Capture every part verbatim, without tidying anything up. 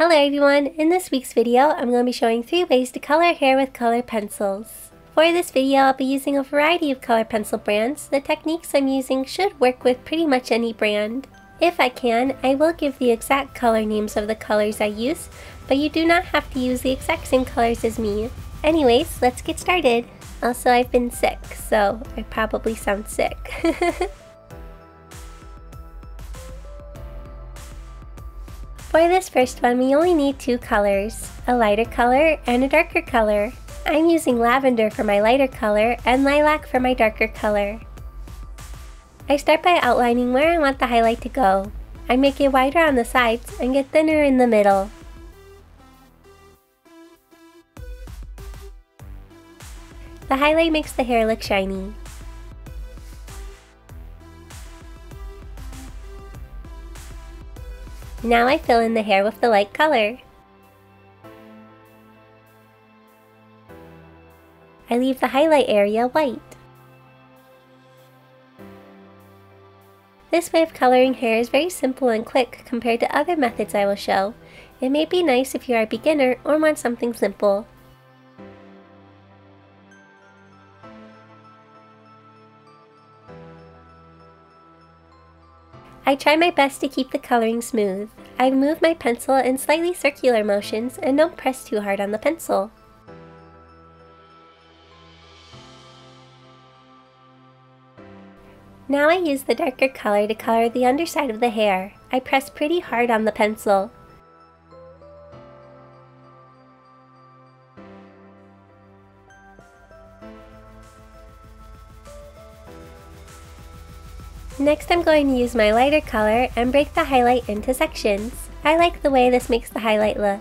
Hello everyone! In this week's video, I'm going to be showing three ways to color hair with color pencils. For this video, I'll be using a variety of color pencil brands. The techniques I'm using should work with pretty much any brand. If I can, I will give the exact color names of the colors I use, but you do not have to use the exact same colors as me. Anyways, let's get started! Also, I've been sick, so I probably sound sick. For this first one, we only need two colors, a lighter color and a darker color. I'm using lavender for my lighter color and lilac for my darker color. I start by outlining where I want the highlight to go. I make it wider on the sides and get thinner in the middle. The highlight makes the hair look shiny. Now I fill in the hair with the light color. I leave the highlight area white. This way of coloring hair is very simple and quick compared to other methods I will show. It may be nice if you are a beginner or want something simple. I try my best to keep the coloring smooth. I move my pencil in slightly circular motions and don't press too hard on the pencil. Now I use the darker color to color the underside of the hair. I press pretty hard on the pencil. Next, I'm going to use my lighter color and break the highlight into sections. I like the way this makes the highlight look.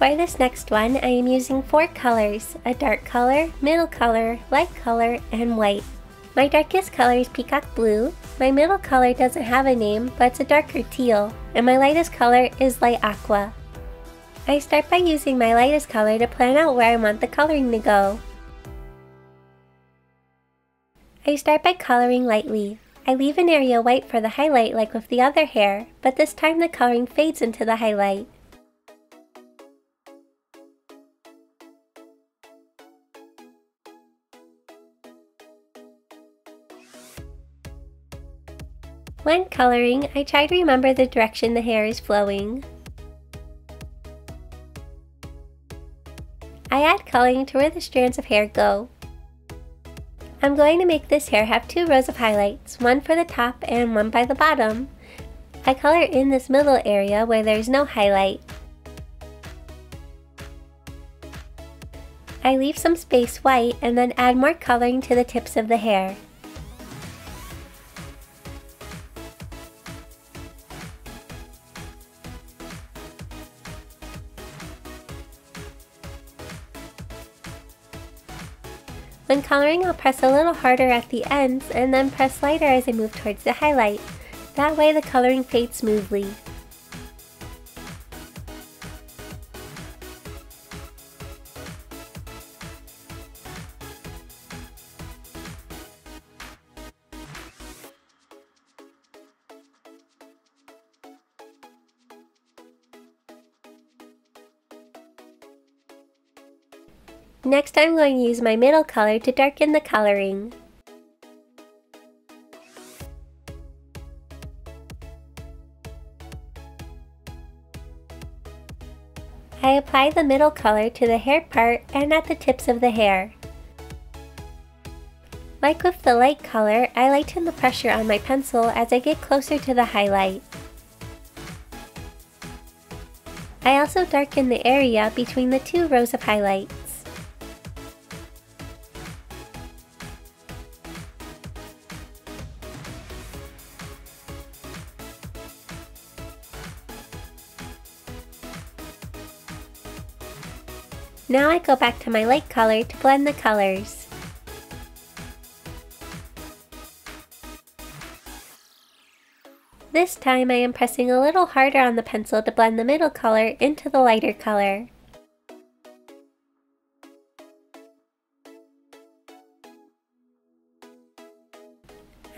For this next one, I am using four colors, a dark color, middle color, light color, and white. My darkest color is peacock blue, my middle color doesn't have a name, but it's a darker teal, and my lightest color is light aqua. I start by using my lightest color to plan out where I want the coloring to go. I start by coloring lightly. I leave an area white for the highlight like with the other hair, but this time the coloring fades into the highlight. When coloring, I try to remember the direction the hair is flowing. I add coloring to where the strands of hair go. I'm going to make this hair have two rows of highlights, one for the top and one by the bottom. I color in this middle area where there is no highlight. I leave some space white and then add more coloring to the tips of the hair. When coloring, I'll press a little harder at the ends and then press lighter as I move towards the highlight. That way the coloring fades smoothly. Next, I'm going to use my middle color to darken the coloring. I apply the middle color to the hair part and at the tips of the hair. Like with the light color, I lighten the pressure on my pencil as I get closer to the highlight. I also darken the area between the two rows of highlights. Now I go back to my light color to blend the colors. This time I am pressing a little harder on the pencil to blend the middle color into the lighter color.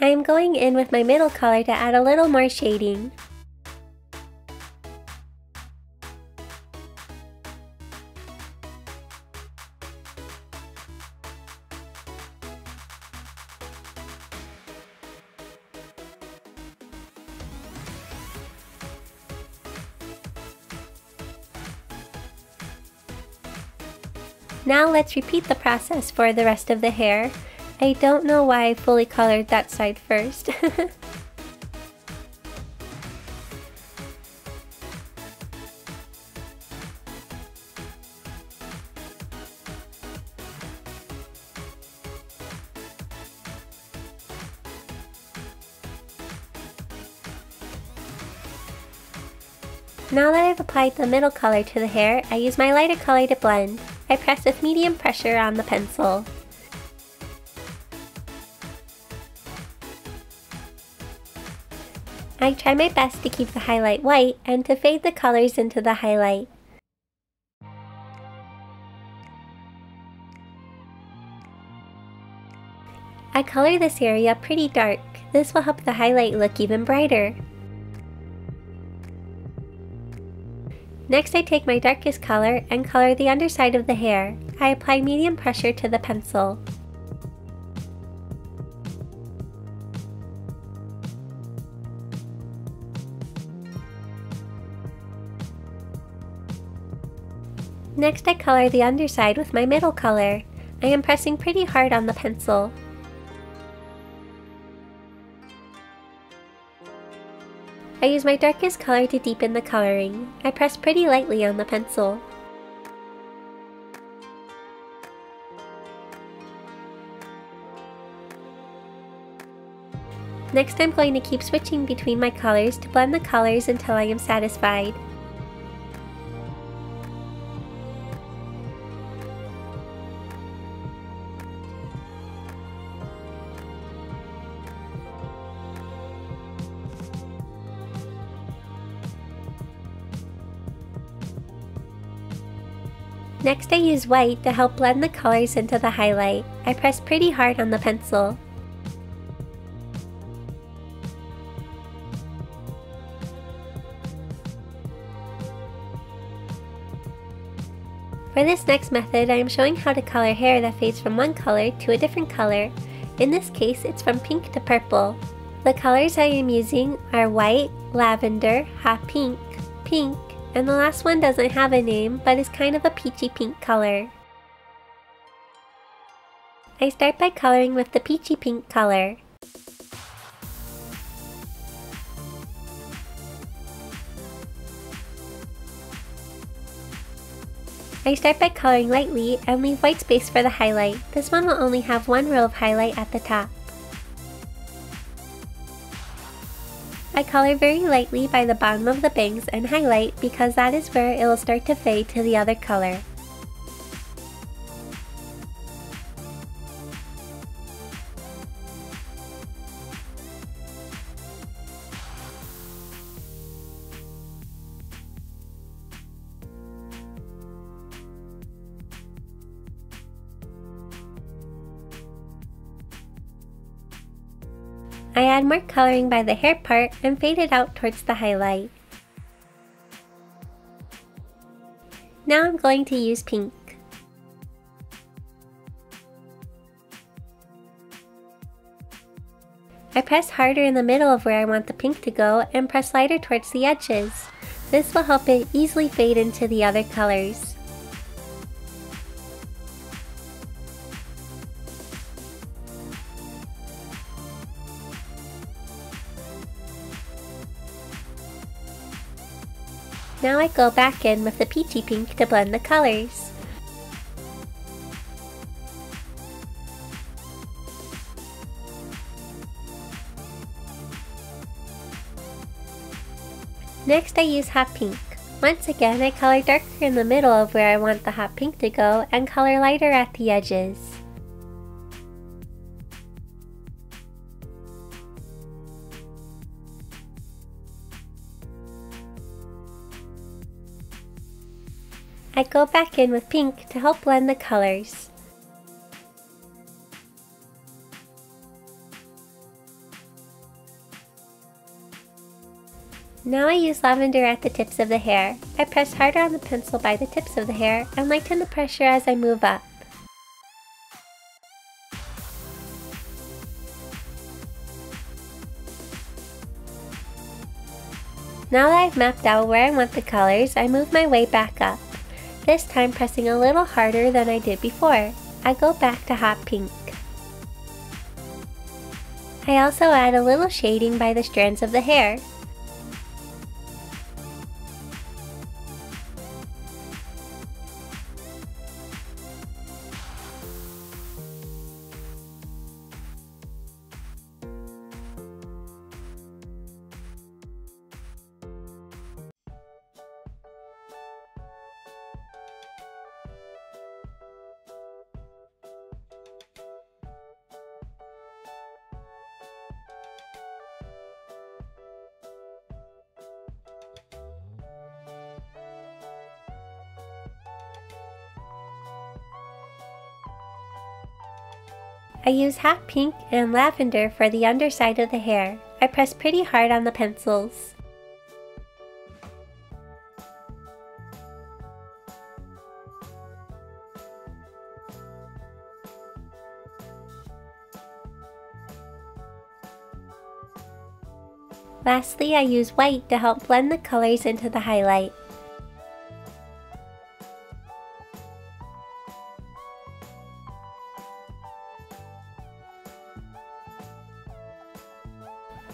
I am going in with my middle color to add a little more shading. Now let's repeat the process for the rest of the hair. I don't know why I fully colored that side first. Now that I've applied the middle color to the hair, I use my lighter color to blend. I press with medium pressure on the pencil. I try my best to keep the highlight white and to fade the colors into the highlight. I color this area pretty dark. This will help the highlight look even brighter. Next, I take my darkest color and color the underside of the hair. I apply medium pressure to the pencil. Next, I color the underside with my middle color. I am pressing pretty hard on the pencil. I use my darkest color to deepen the coloring. I press pretty lightly on the pencil. Next, I'm going to keep switching between my colors to blend the colors until I am satisfied. Next, I use white to help blend the colors into the highlight. I press pretty hard on the pencil. For this next method, I am showing how to color hair that fades from one color to a different color. In this case, it's from pink to purple. The colors I am using are white, lavender, hot pink, pink, and the last one doesn't have a name, but is kind of a peachy pink color. I start by coloring with the peachy pink color. I start by coloring lightly and leave white space for the highlight. This one will only have one row of highlight at the top. I color very lightly by the bottom of the bangs and highlight because that is where it will start to fade to the other color. I add more coloring by the hair part and fade it out towards the highlight. Now I'm going to use pink. I press harder in the middle of where I want the pink to go and press lighter towards the edges. This will help it easily fade into the other colors. Now I go back in with the peachy pink to blend the colors. Next, I use hot pink. Once again, I color darker in the middle of where I want the hot pink to go and color lighter at the edges. I go back in with pink to help blend the colors. Now I use lavender at the tips of the hair. I press harder on the pencil by the tips of the hair and lighten the pressure as I move up. Now that I've mapped out where I want the colors, I move my way back up, this time pressing a little harder than I did before. I go back to hot pink. I also add a little shading by the strands of the hair. I use hot pink and lavender for the underside of the hair. I press pretty hard on the pencils. Lastly, I use white to help blend the colors into the highlight.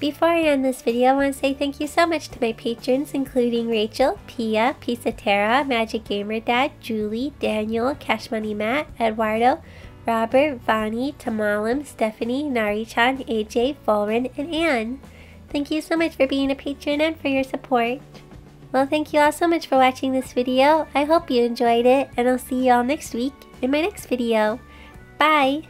Before I end this video, I want to say thank you so much to my patrons, including Rachel, Pia, Pisatera, Magic Gamer Dad, Julie, Daniel, Cash Money Matt, Eduardo, Robert, Vani, Tamalim, Stephanie, Nari-chan, A J, Fulren, and Anne. Thank you so much for being a patron and for your support. Well, thank you all so much for watching this video. I hope you enjoyed it, and I'll see you all next week in my next video. Bye!